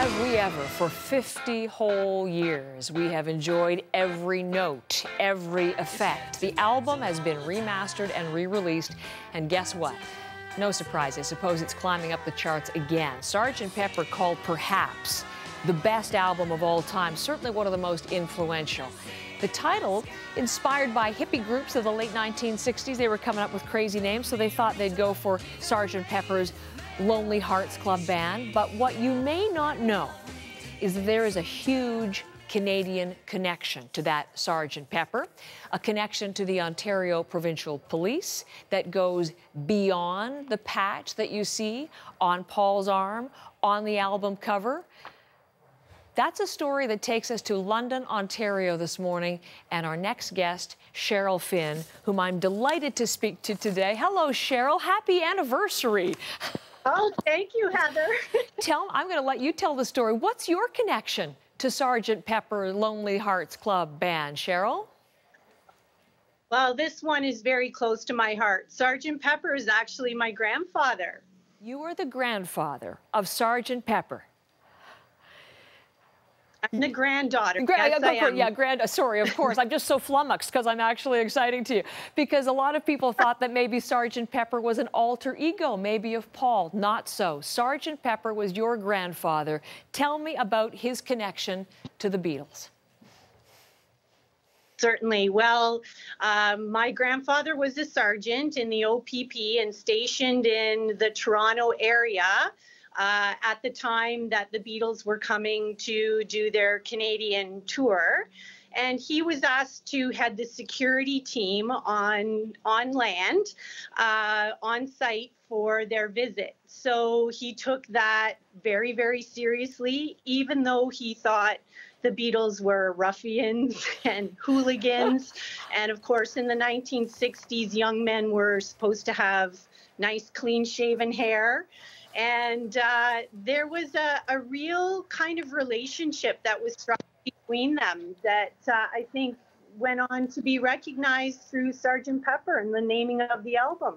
Have we ever, for 50 whole years, we have enjoyed every note, every effect. The album has been remastered and re-released, and guess what? No surprise, I suppose it's climbing up the charts again. Sgt. Pepper called perhaps the best album of all time, certainly one of the most influential. The title, inspired by hippie groups of the late 1960s, they were coming up with crazy names, so they thought they'd go for Sgt. Pepper's Lonely Hearts Club Band. But what you may not know is that there is a huge Canadian connection to that Sgt. Pepper, a connection to the Ontario Provincial Police that goes beyond the patch that you see on Paul's arm, on the album cover. That's a story that takes us to London, Ontario this morning, and our next guest, Cheryl Finn, whom I'm delighted to speak to today. Hello, Cheryl. Happy anniversary. Oh, thank you, Heather. I'm going to let you tell the story. What's your connection to Sgt. Pepper Lonely Hearts Club Band, Cheryl? Well, this one is very close to my heart. Sgt. Pepper is actually my grandfather. You are the grandfather of Sgt. Pepper. I'm the granddaughter. Sorry, of course. I'm just so flummoxed because I'm actually exciting to you. Because a lot of people thought that maybe Sgt. Pepper was an alter ego, maybe of Paul. Not so. Sgt. Pepper was your grandfather. Tell me about his connection to the Beatles. Certainly. Well, my grandfather was a sergeant in the OPP and stationed in the Toronto area. At the time that the Beatles were coming to do their Canadian tour. And he was asked to head the security team on land, on site for their visit. So he took that very, very seriously, even though he thought the Beatles were ruffians and hooligans. And of course, in the 1960s, young men were supposed to have nice, clean-shaven hair. And there was a real kind of relationship that was struck between them that I think went on to be recognized through Sgt. Pepper and the naming of the album.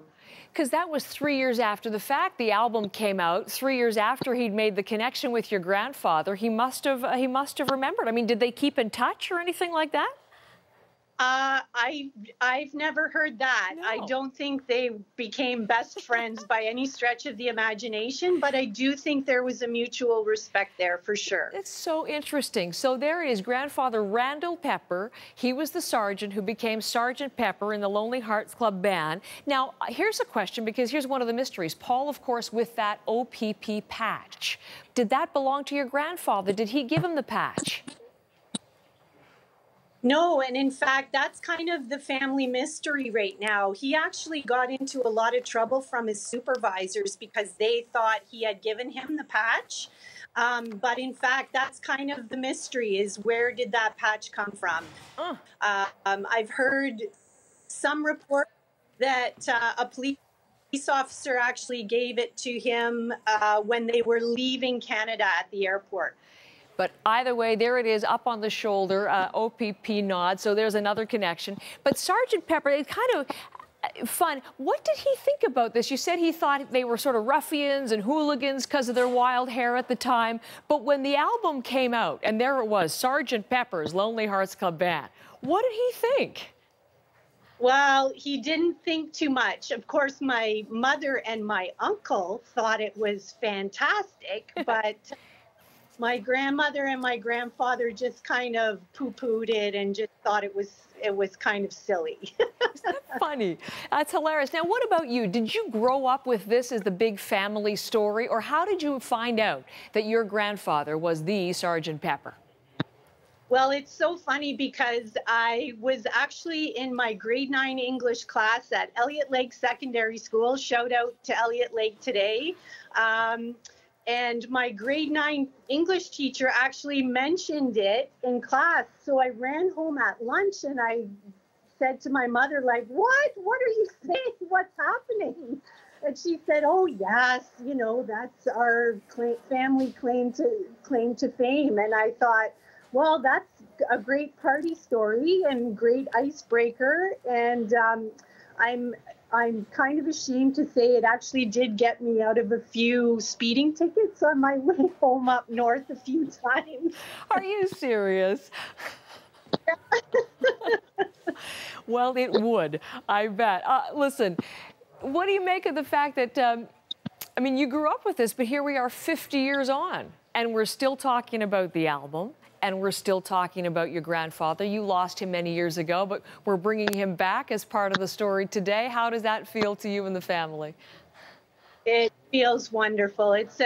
Because that was 3 years after the fact. The album came out 3 years after he'd made the connection with your grandfather. He must have remembered. I mean, did they keep in touch or anything like that? I've never heard that. No. I don't think they became best friends by any stretch of the imagination, but I do think there was a mutual respect there for sure. It's so interesting. So there is grandfather Randall Pepper. He was the sergeant who became Sgt. Pepper in the Lonely Hearts Club Band. Now, here's a question, because here's one of the mysteries. Paul, of course, with that OPP patch. Did that belong to your grandfather? Did he give him the patch? No, and in fact, that's kind of the family mystery right now. He actually got into a lot of trouble from his supervisors because they thought he had given him the patch. But in fact, that's kind of the mystery, is where did that patch come from? I've heard some report that a police officer actually gave it to him when they were leaving Canada at the airport. But either way, there it is, up on the shoulder, OPP nod, so there's another connection. But Sgt. Pepper, it's kind of fun. What did he think about this? You said he thought they were sort of ruffians and hooligans because of their wild hair at the time. But when the album came out, and there it was, Sgt. Pepper's Lonely Hearts Club Band, what did he think? Well, he didn't think too much. Of course, my mother and my uncle thought it was fantastic, but... my grandmother and my grandfather just kind of poo-pooed it and just thought it was kind of silly. Isn't that funny? That's hilarious. Now, what about you? Did you grow up with this as the big family story, or how did you find out that your grandfather was the Sgt. Pepper? Well, it's so funny because I was actually in my grade 9 English class at Elliott Lake Secondary School. Shout out to Elliott Lake today. And my grade 9 English teacher actually mentioned it in class. So I ran home at lunch and I said to my mother, like, what are you saying? What's happening? And she said, oh, yes, you know, that's our family claim to fame. And I thought, well, that's a great party story and great icebreaker. And I'm kind of ashamed to say it actually did get me out of a few speeding tickets on my way home up north a few times. Are you serious? Well, it would, I bet. Listen, what do you make of the fact that, I mean, you grew up with this, but here we are 50 years on, and we're still talking about the album, and we're still talking about your grandfather. You lost him many years ago, but we're bringing him back as part of the story today. How does that feel to you and the family? It feels wonderful. It's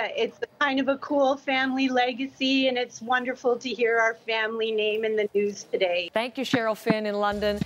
kind of a cool family legacy, and it's wonderful to hear our family name in the news today. Thank you, Cheryl Finn in London.